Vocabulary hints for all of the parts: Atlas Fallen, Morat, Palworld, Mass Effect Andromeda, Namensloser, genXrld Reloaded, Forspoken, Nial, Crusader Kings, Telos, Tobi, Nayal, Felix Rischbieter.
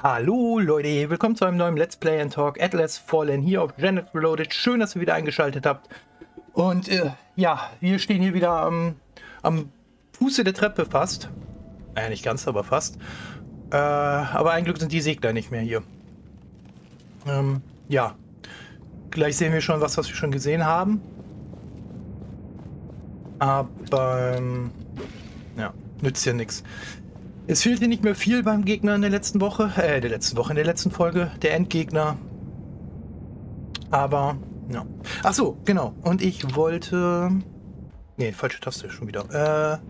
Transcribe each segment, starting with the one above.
Hallo Leute, willkommen zu einem neuen Let's Play and Talk Atlas Fallen hier auf genXrld Reloaded. Schön, dass ihr wieder eingeschaltet habt. Und ja, wir stehen hier wieder am Fuße der Treppe fast. Naja, nicht ganz, aber fast. Aber ein Glück sind die Segler nicht mehr hier. Ja, gleich sehen wir schon was wir schon gesehen haben. Aber ja, nützt ja nichts. Es fehlte nicht mehr viel beim Gegner in der letzten Woche, in der letzten Folge, der Endgegner. Aber, ja. Ach so, genau. Und ich wollte... Ne, falsche Taste schon wieder.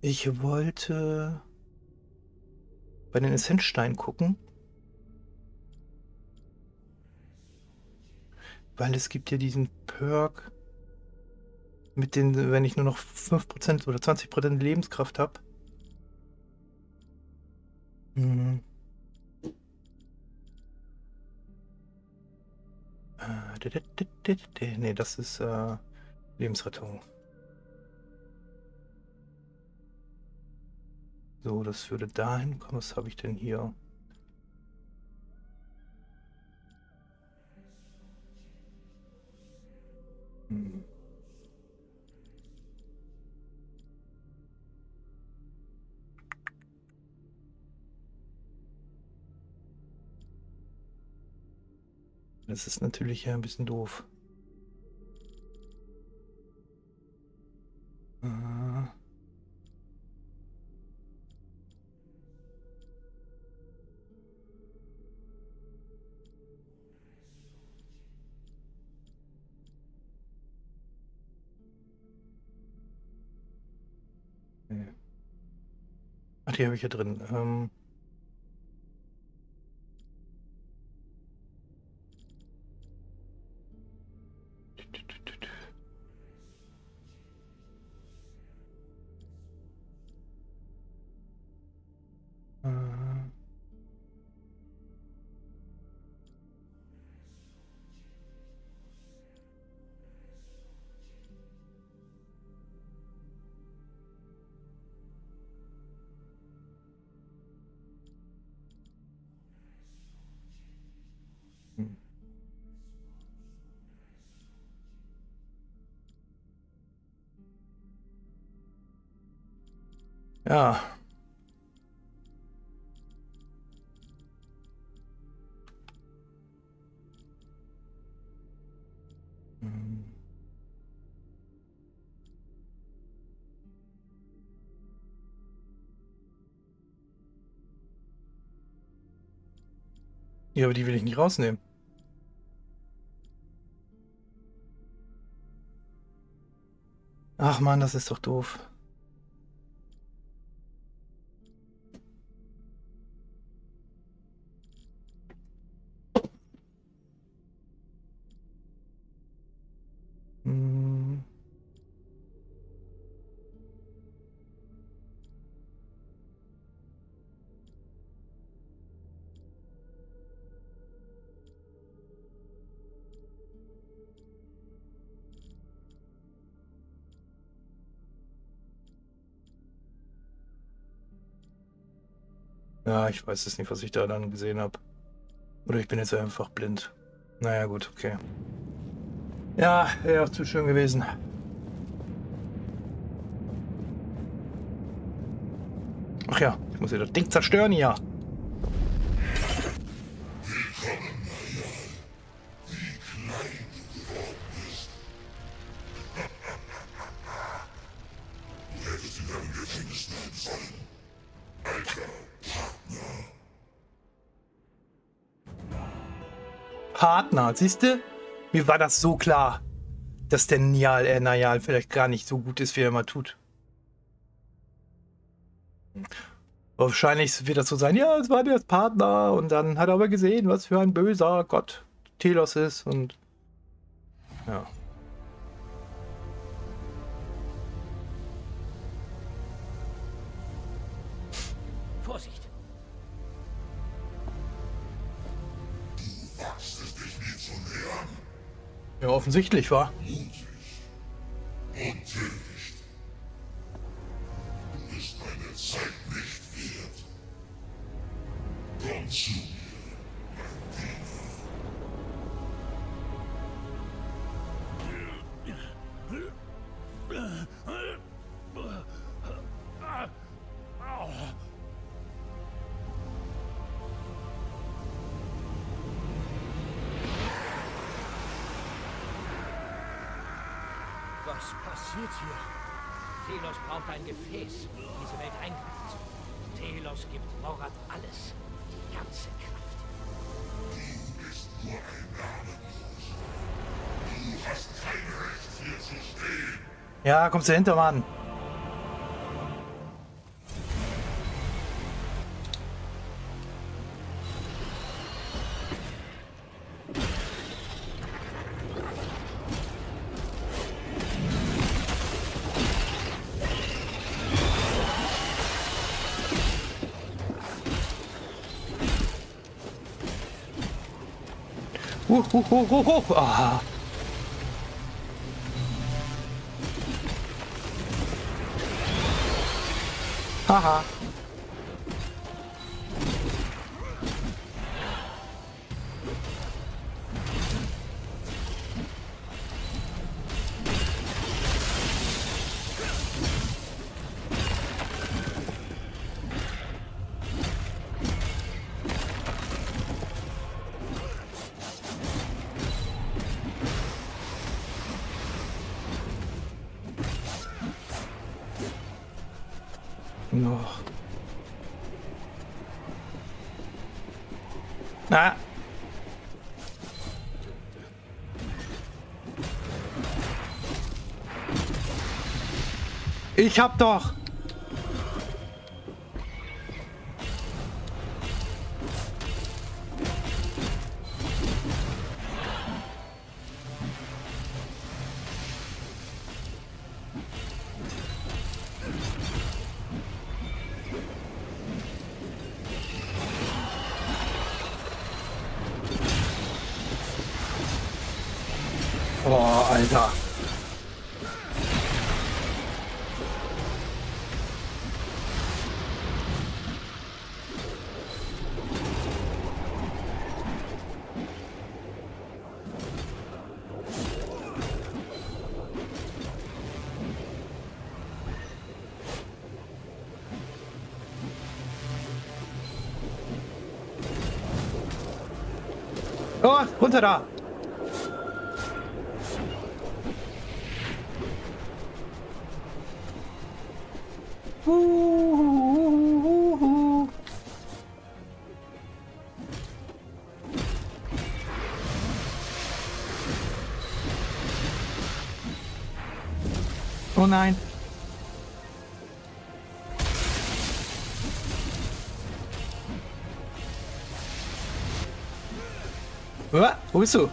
Ich wollte bei den Essenzsteinen gucken. Weil es gibt ja diesen Perk, mit den, wenn ich nur noch 5% oder 20% Lebenskraft habe. Mhm. Ne, das ist Lebensrettung. So, das würde dahin kommen. Was habe ich denn hier? Mhm. Das ist natürlich ja ein bisschen doof. Ach, die habe ich ja drin. Ja. Ja, aber die will ich nicht rausnehmen. Ach man, das ist doch doof. Ja, ich weiß es nicht, was ich da dann gesehen habe. Oder ich bin jetzt einfach blind. Naja, gut, okay. Ja, wäre auch zu schön gewesen. Ach ja, ich muss ja das Ding zerstören hier. Partner, siehst du? Mir war das so klar, dass der Nial vielleicht gar nicht so gut ist, wie er immer tut. Wahrscheinlich wird das so sein, ja, es war der Partner und dann hat er aber gesehen, was für ein böser Gott Telos ist und ja. Ja, offensichtlich, war. Mutig und töricht. Du bist deine Zeit nicht wert. consume you and thief. Was passiert hier? Telos braucht ein Gefäß, um diese Welt eingreifen zu können. Telos gibt Morat alles, die ganze Kraft. Du bist nur ein Namenloser. Du hast kein Recht, hier zu stehen. Ja, kommst du hinter, Mann. Ah. Haha. Ah. Ich hab doch. Boah, Alter. Oh, runter da. Oh nein. Wo bist du?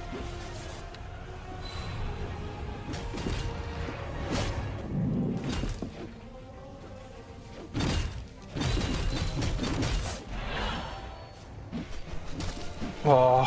Oh.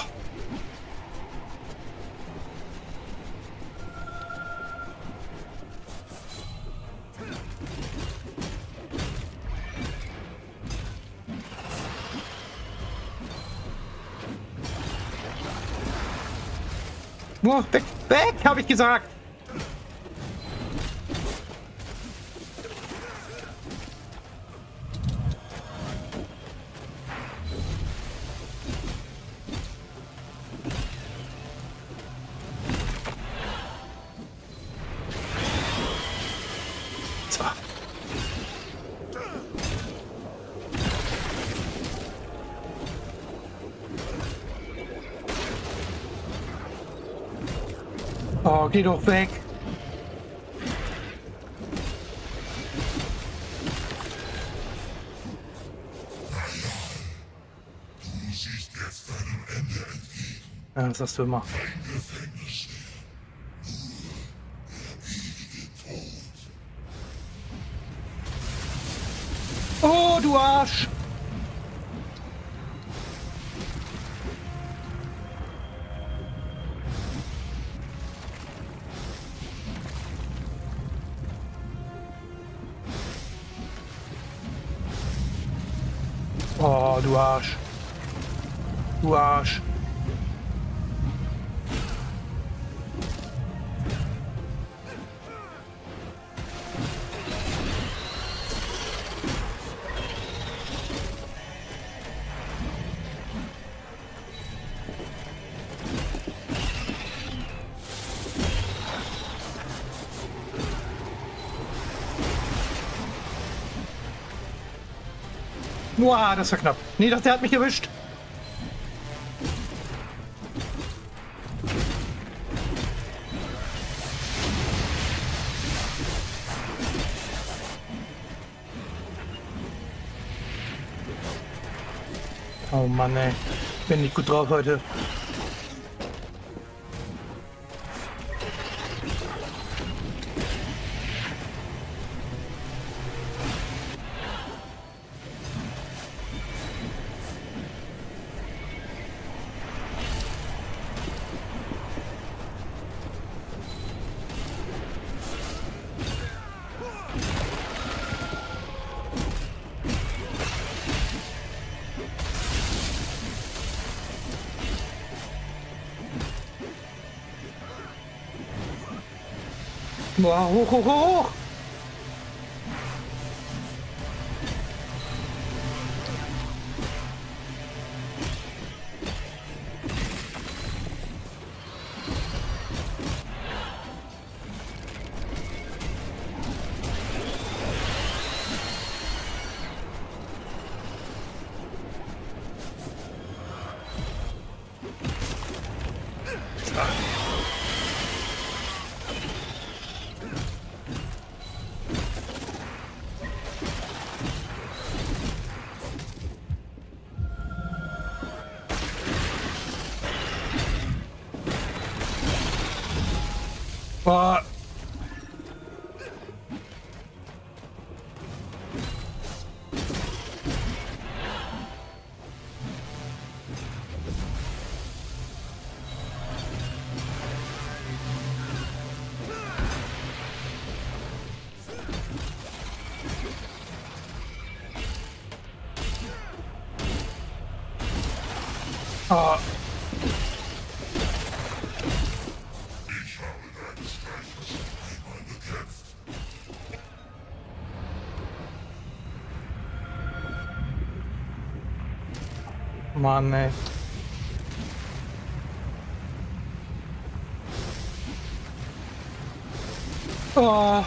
Oh, weg, weg, habe ich gesagt. So. Oh, geh doch weg. Du siehst jetzt deinem Ende entgegen. Ja, das hast du immer. Oh, du Arsch! Oh, du Arsch! du Arsch. Uah, das war knapp. Nee, der hat mich erwischt. Oh Mann, ey. Bin nicht gut drauf heute. Boah, hoch, hoch, hoch! Boah. Ah. Mann, ey. Oh.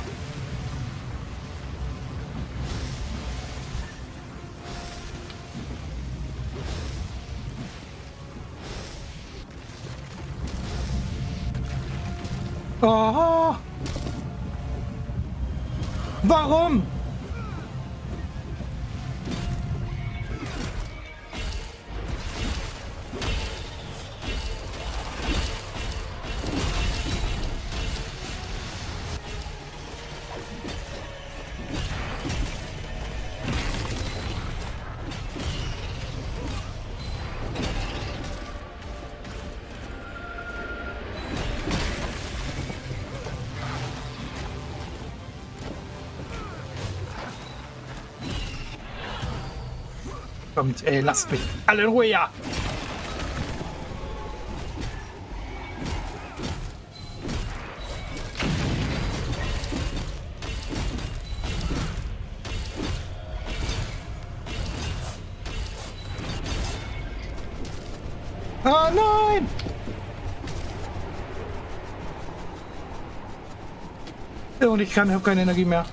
Oh. Warum? Kommt, ey, lasst mich alle in Ruhe, ja! Oh nein! Und ich habe keine Energie mehr.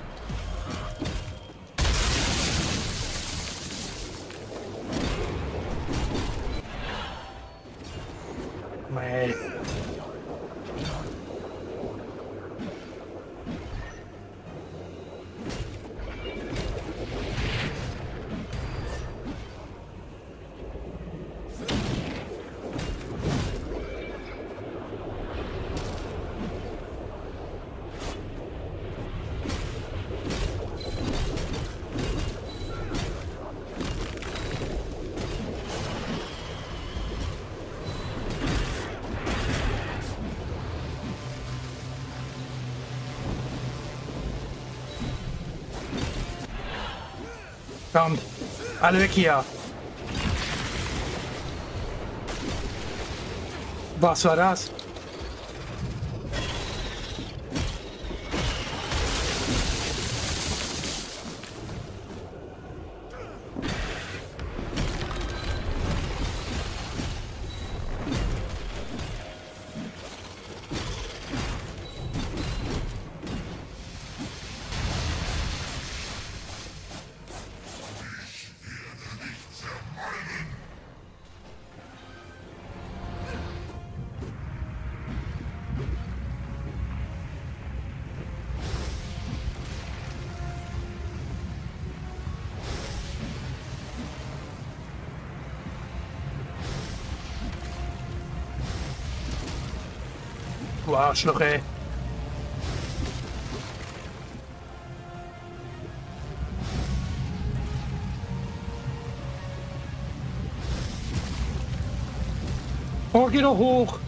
Kommt, alle weg hier. Was war das? Arschloch, ey. Oh, geh doch hoch.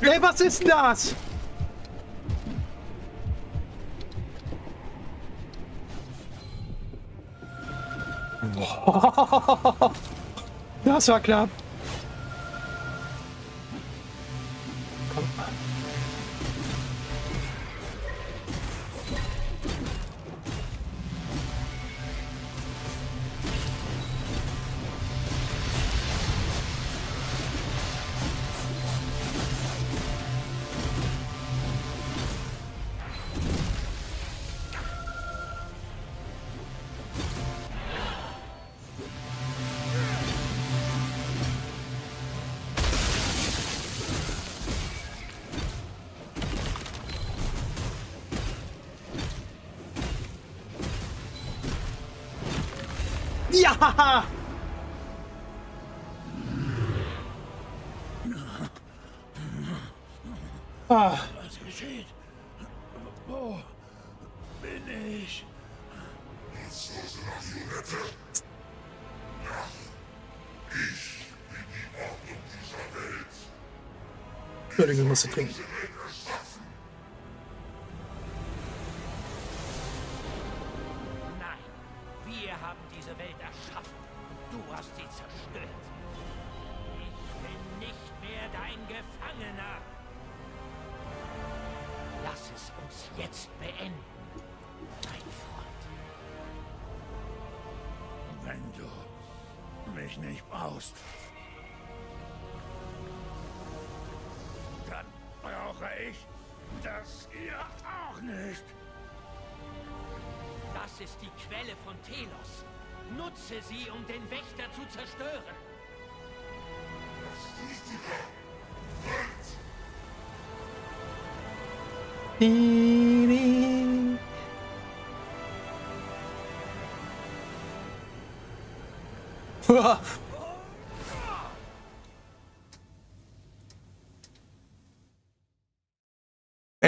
Ey, was ist denn das? Oh, das war knapp. Ja! Ah. Was geschieht? Wo bin ich? Ich bin die Ordnung dieser Welt. Entschuldigung, musst du trinken.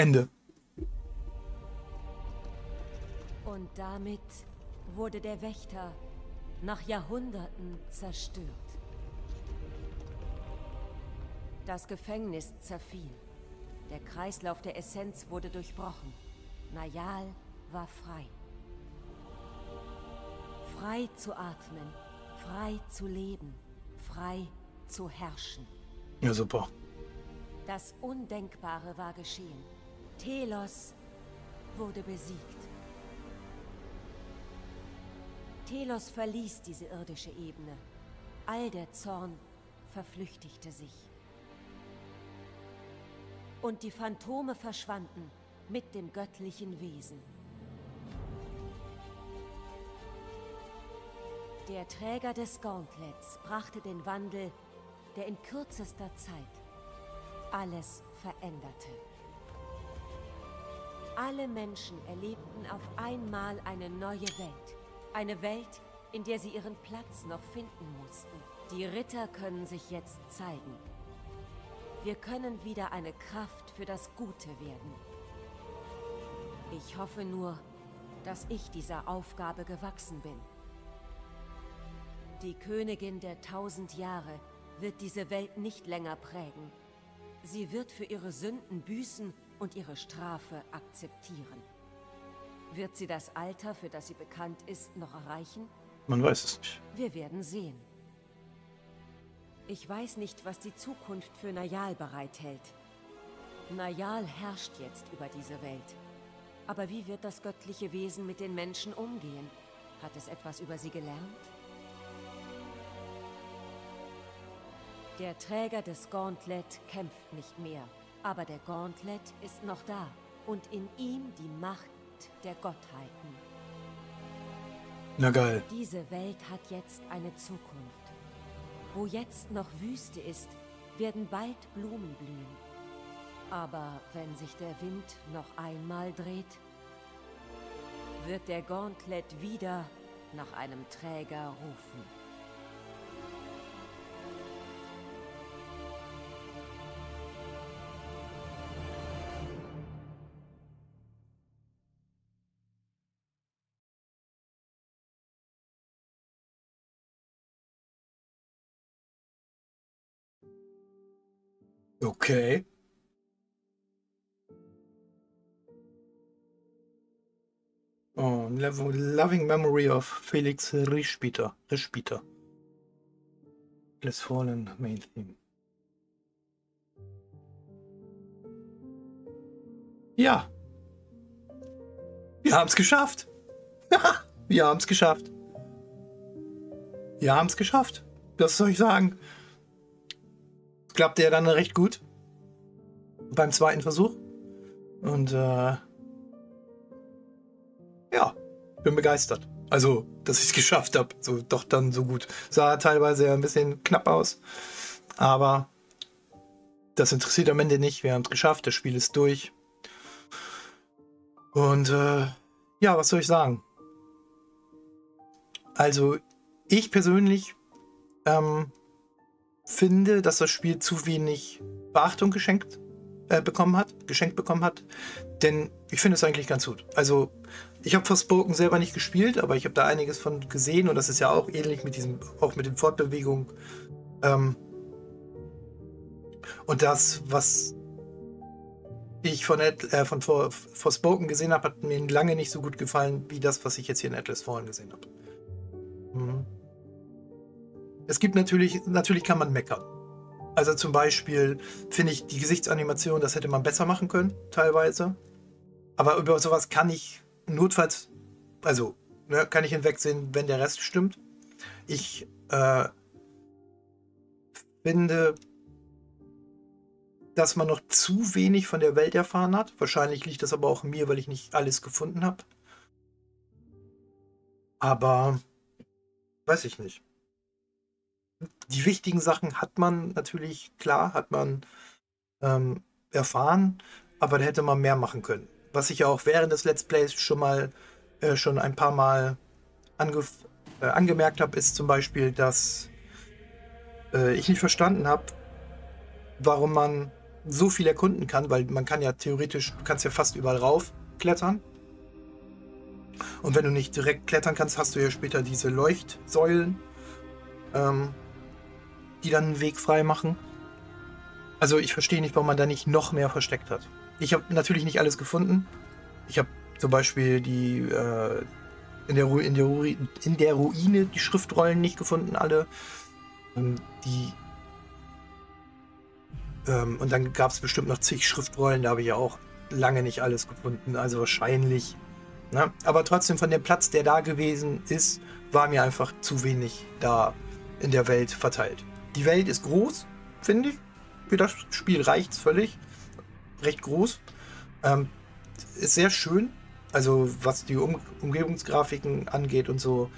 Ende. Und damit wurde der Wächter nach Jahrhunderten zerstört. Das Gefängnis zerfiel. Der Kreislauf der Essenz wurde durchbrochen. Nayal war frei. Frei zu atmen, frei zu leben, frei zu herrschen. Ja, super. Das Undenkbare war geschehen. Telos wurde besiegt. Telos verließ diese irdische Ebene. All der Zorn verflüchtigte sich. Und die Phantome verschwanden mit dem göttlichen Wesen. Der Träger des Gauntlets brachte den Wandel, der in kürzester Zeit alles veränderte. Alle Menschen erlebten auf einmal eine neue Welt. Eine Welt, in der sie ihren Platz noch finden mussten. Die Ritter können sich jetzt zeigen. Wir können wieder eine Kraft für das Gute werden. Ich hoffe nur, dass ich dieser Aufgabe gewachsen bin. Die Königin der 1000 Jahre wird diese Welt nicht länger prägen. Sie wird für ihre Sünden büßen und ihre Strafe akzeptieren. Wird sie das Alter, für das sie bekannt ist, noch erreichen? Man weiß es nicht. Wir werden sehen. Ich weiß nicht, was die Zukunft für Nayal bereithält. Nayal herrscht jetzt über diese Welt. Aber wie wird das göttliche Wesen mit den Menschen umgehen? Hat es etwas über sie gelernt? Der Träger des Gauntlet kämpft nicht mehr, aber der Gauntlet ist noch da und in ihm die Macht der Gottheiten. Na geil. Diese Welt hat jetzt eine Zukunft. Wo jetzt noch Wüste ist, werden bald Blumen blühen. Aber wenn sich der Wind noch einmal dreht, wird der Gauntlet wieder nach einem Träger rufen. Okay. Oh, loving memory of Felix Rischbieter. Atlas Fallen main theme. Ja. Wir haben es geschafft. Wir haben es geschafft. Wir haben es geschafft. Das soll ich sagen. Klappte ja dann recht gut beim zweiten Versuch und ja, bin begeistert, also dass ich es geschafft habe, so doch dann so gut. Sah teilweise ja ein bisschen knapp aus, aber das interessiert am Ende nicht, wir haben es geschafft, das Spiel ist durch und ja, was soll ich sagen, also ich persönlich finde, dass das Spiel zu wenig Beachtung geschenkt bekommen hat, denn ich finde es eigentlich ganz gut. Also ich habe Forspoken selber nicht gespielt, aber ich habe da einiges von gesehen und das ist ja auch ähnlich mit diesem, auch mit den Fortbewegungen und das, was ich von Forspoken gesehen habe, hat mir lange nicht so gut gefallen wie das, was ich jetzt hier in Atlas Fallen gesehen habe. Mhm. Es gibt natürlich kann man meckern. Also zum Beispiel finde ich die Gesichtsanimation, das hätte man besser machen können, teilweise. Aber über sowas kann ich notfalls, also ne, kann ich hinwegsehen, wenn der Rest stimmt. Ich finde, dass man noch zu wenig von der Welt erfahren hat. Wahrscheinlich liegt das aber auch an mir, weil ich nicht alles gefunden habe. Aber weiß ich nicht. Die wichtigen Sachen hat man natürlich, klar, hat man erfahren, aber da hätte man mehr machen können. Was ich ja auch während des Let's Plays schon ein paar Mal angemerkt habe, ist zum Beispiel, dass ich nicht verstanden habe, warum man so viel erkunden kann, weil man kann ja theoretisch, du kannst ja fast überall raufklettern. Und wenn du nicht direkt klettern kannst, hast du ja später diese Leuchtsäulen, die dann einen Weg frei machen. Also ich verstehe nicht, warum man da nicht noch mehr versteckt hat. Ich habe natürlich nicht alles gefunden. Ich habe zum Beispiel die in der Ruine die Schriftrollen nicht gefunden, alle. Und dann gab es bestimmt noch zig Schriftrollen, da habe ich ja auch lange nicht alles gefunden, also wahrscheinlich. Ne? Aber trotzdem von dem Platz, der da gewesen ist, war mir einfach zu wenig da in der Welt verteilt. Die Welt ist groß, finde ich. Für das Spiel reicht es völlig. Recht groß. Ist sehr schön. Also was die Umgebungsgrafiken angeht und so,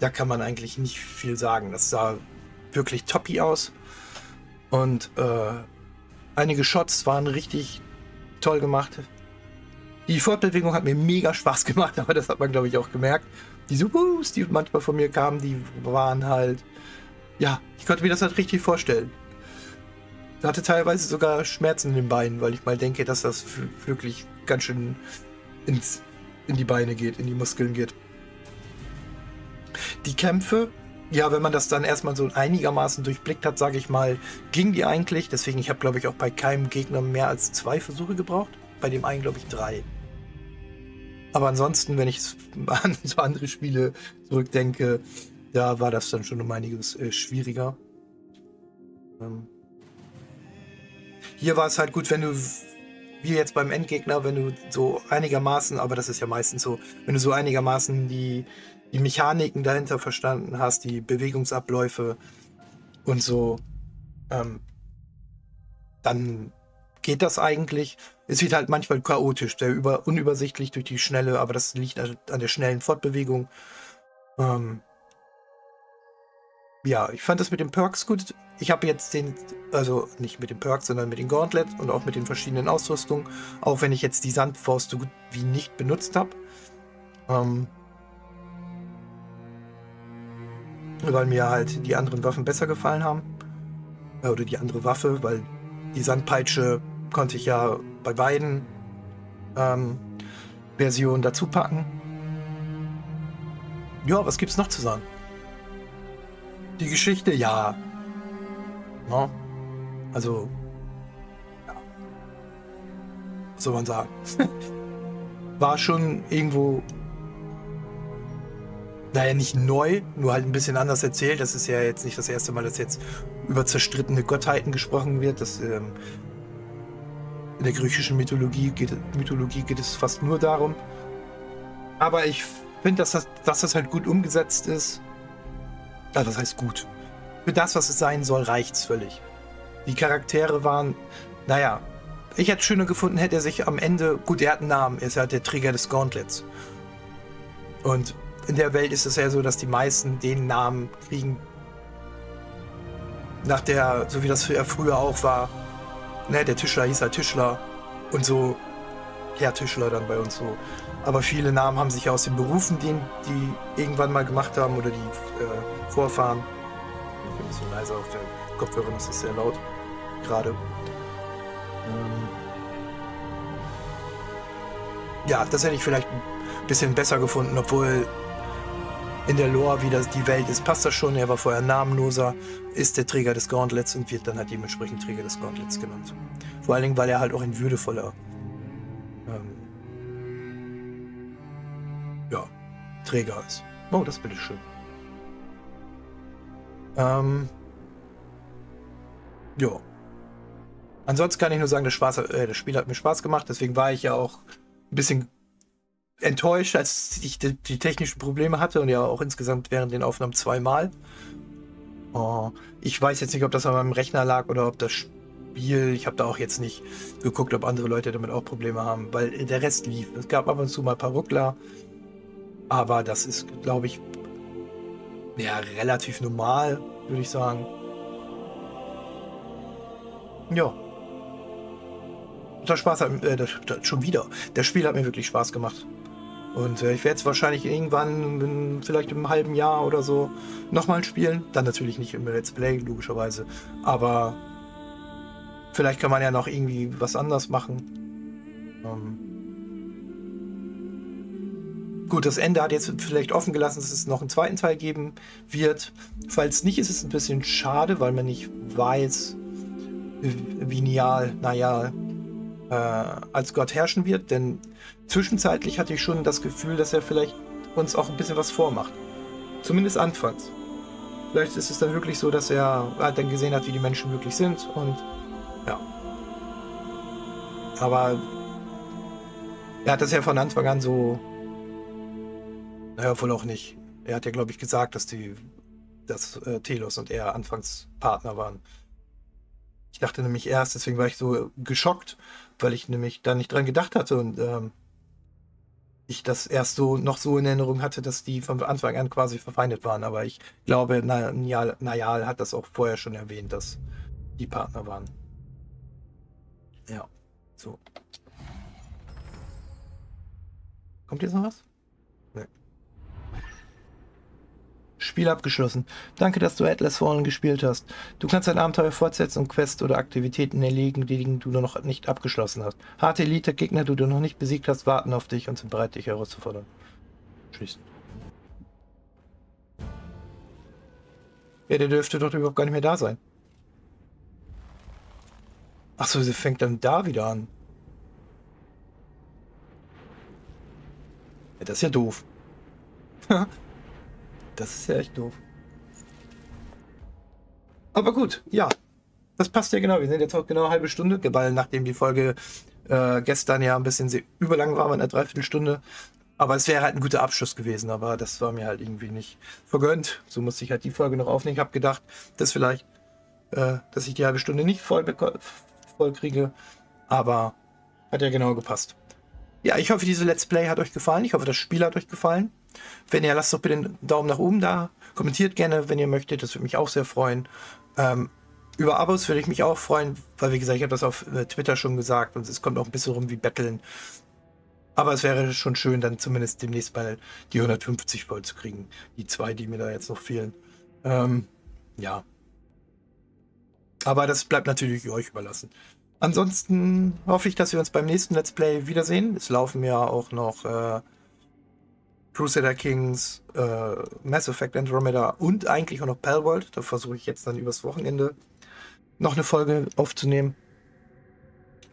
da kann man eigentlich nicht viel sagen. Das sah wirklich toppi aus. Und einige Shots waren richtig toll gemacht. Die Fortbewegung hat mir mega Spaß gemacht, aber das hat man, glaube ich, auch gemerkt. Die Supus, die manchmal von mir kamen, die waren halt... Ja, ich konnte mir das halt richtig vorstellen. Ich hatte teilweise sogar Schmerzen in den Beinen, weil ich mal denke, dass das wirklich ganz schön in die Beine geht, in die Muskeln geht. Die Kämpfe, ja, wenn man das dann erstmal so einigermaßen durchblickt hat, sage ich mal, ging die eigentlich. Deswegen, ich habe, glaube ich, auch bei keinem Gegner mehr als 2 Versuche gebraucht. Bei dem einen, glaube ich, 3. Aber ansonsten, wenn ich an so andere Spiele zurückdenke, da war das dann schon um einiges schwieriger. Hier war es halt gut, wenn du, wie jetzt beim Endgegner, wenn du so einigermaßen, aber das ist ja meistens so, wenn du so einigermaßen die Mechaniken dahinter verstanden hast, die Bewegungsabläufe und so, dann geht das eigentlich. Es wird halt manchmal chaotisch, unübersichtlich durch die Schnelle, aber das liegt an der schnellen Fortbewegung. Ja, ich fand das mit den Perks gut. Ich habe jetzt also nicht mit den Perks, sondern mit den Gauntlet und auch mit den verschiedenen Ausrüstungen, auch wenn ich jetzt die Sandfaust so gut wie nicht benutzt habe. Weil mir halt die anderen Waffen besser gefallen haben. Oder die andere Waffe, weil die Sandpeitsche konnte ich ja bei beiden Versionen dazu packen. Ja, was gibt's noch zu sagen? Die Geschichte, ja. No? Also, ja. Was soll man sagen? War schon irgendwo... Naja, nicht neu, nur halt ein bisschen anders erzählt. Das ist ja jetzt nicht das erste Mal, dass jetzt über zerstrittene Gottheiten gesprochen wird. Das, in der griechischen Mythologie geht es fast nur darum. Aber ich finde, dass das halt gut umgesetzt ist. Also, das heißt gut. Für das, was es sein soll, reicht's völlig. Die Charaktere waren, naja, ich hätte es schöner gefunden, hätte er sich am Ende, gut, er hat einen Namen, er ist halt der Träger des Gauntlets. Und in der Welt ist es ja so, dass die meisten den Namen kriegen, nach der, so wie das früher auch war, ne, der Tischler hieß halt Tischler und so, Herr Tischler dann bei uns so. Aber viele Namen haben sich ja aus den Berufen, die irgendwann mal gemacht haben oder die Vorfahren. Ich bin ein bisschen leiser auf den Kopfhörern, das ist sehr laut gerade. Ja, das hätte ich vielleicht ein bisschen besser gefunden, obwohl in der Lore, wie das die Welt ist, passt das schon. Er war vorher namenloser, ist der Träger des Gauntlets und wird dann halt dementsprechend Träger des Gauntlets genannt. Vor allen Dingen, weil er halt auch ein würdevoller ja, Träger ist. Oh, das Bild ist schön. Ja. Ansonsten kann ich nur sagen, das Spiel hat mir Spaß gemacht, deswegen war ich ja auch ein bisschen enttäuscht, als ich die technischen Probleme hatte und ja auch insgesamt während den Aufnahmen 2-mal. Oh, ich weiß jetzt nicht, ob das an meinem Rechner lag oder ob das Spiel, ich habe da auch jetzt nicht geguckt, ob andere Leute damit auch Probleme haben, weil der Rest lief. Es gab ab und zu mal ein paar Ruckler, aber das ist, glaube ich, ja, relativ normal, würde ich sagen. Ja. Das Spiel hat mir wirklich Spaß gemacht. Und ich werde es wahrscheinlich irgendwann, vielleicht im halben Jahr oder so, nochmal spielen. Dann natürlich nicht im Let's Play, logischerweise. Aber vielleicht kann man ja noch irgendwie was anders machen. Gut, das Ende hat jetzt vielleicht offen gelassen, dass es noch einen zweiten Teil geben wird. Falls nicht, ist es ein bisschen schade, weil man nicht weiß, wie Nial, naja, als Gott herrschen wird. Denn zwischenzeitlich hatte ich schon das Gefühl, dass er vielleicht uns auch ein bisschen was vormacht. Zumindest anfangs. Vielleicht ist es dann wirklich so, dass er halt dann gesehen hat, wie die Menschen wirklich sind. Und ja. Aber er hat das ja von Anfang an so... Naja, wohl auch nicht. Er hat ja, glaube ich, gesagt, dass Telos und er anfangs Partner waren. Ich dachte nämlich erst, deswegen war ich so geschockt, weil ich nämlich da nicht dran gedacht hatte und ich das erst so noch so in Erinnerung hatte, dass die von Anfang an quasi verfeindet waren. Aber ich glaube, Nial hat das auch vorher schon erwähnt, dass die Partner waren. Ja, so. Kommt jetzt noch was? Nee. Spiel abgeschlossen. Danke, dass du Atlas Fallen gespielt hast. Du kannst dein Abenteuer fortsetzen und Quests oder Aktivitäten erledigen, die du noch nicht abgeschlossen hast. Harte Elite-Gegner, die du noch nicht besiegt hast, warten auf dich und sind bereit, dich herauszufordern. Tschüss. Ja, der dürfte doch überhaupt gar nicht mehr da sein. Achso, sie fängt dann da wieder an. Ja, das ist ja doof. Das ist ja echt doof. Aber gut, ja. Das passt ja genau. Wir sind jetzt auch genau eine halbe Stunde, weil nachdem die Folge gestern ja ein bisschen sehr überlang war, war eine Dreiviertelstunde. Aber es wäre halt ein guter Abschluss gewesen, aber das war mir halt irgendwie nicht vergönnt. So musste ich halt die Folge noch aufnehmen. Ich habe gedacht, dass vielleicht, dass ich die halbe Stunde nicht voll kriege, aber hat ja genau gepasst. Ja, ich hoffe, diese Let's Play hat euch gefallen. Ich hoffe, das Spiel hat euch gefallen. Wenn ja, lasst doch bitte einen Daumen nach oben da. Kommentiert gerne, wenn ihr möchtet. Das würde mich auch sehr freuen. Über Abos würde ich mich auch freuen, weil, wie gesagt, ich habe das auf Twitter schon gesagt und es kommt auch ein bisschen rum wie Betteln. Aber es wäre schon schön, dann zumindest demnächst mal die 150 voll zu kriegen. Die zwei, die mir da jetzt noch fehlen. Ja. Aber das bleibt natürlich euch überlassen. Ansonsten hoffe ich, dass wir uns beim nächsten Let's Play wiedersehen. Es laufen ja auch noch Crusader Kings, Mass Effect Andromeda und eigentlich auch noch Palworld. Da versuche ich jetzt dann übers Wochenende noch eine Folge aufzunehmen.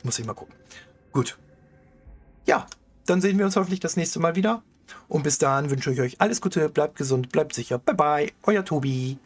Muss ich mal gucken. Gut. Ja, dann sehen wir uns hoffentlich das nächste Mal wieder. Und bis dahin wünsche ich euch alles Gute, bleibt gesund, bleibt sicher. Bye bye, euer Tobi.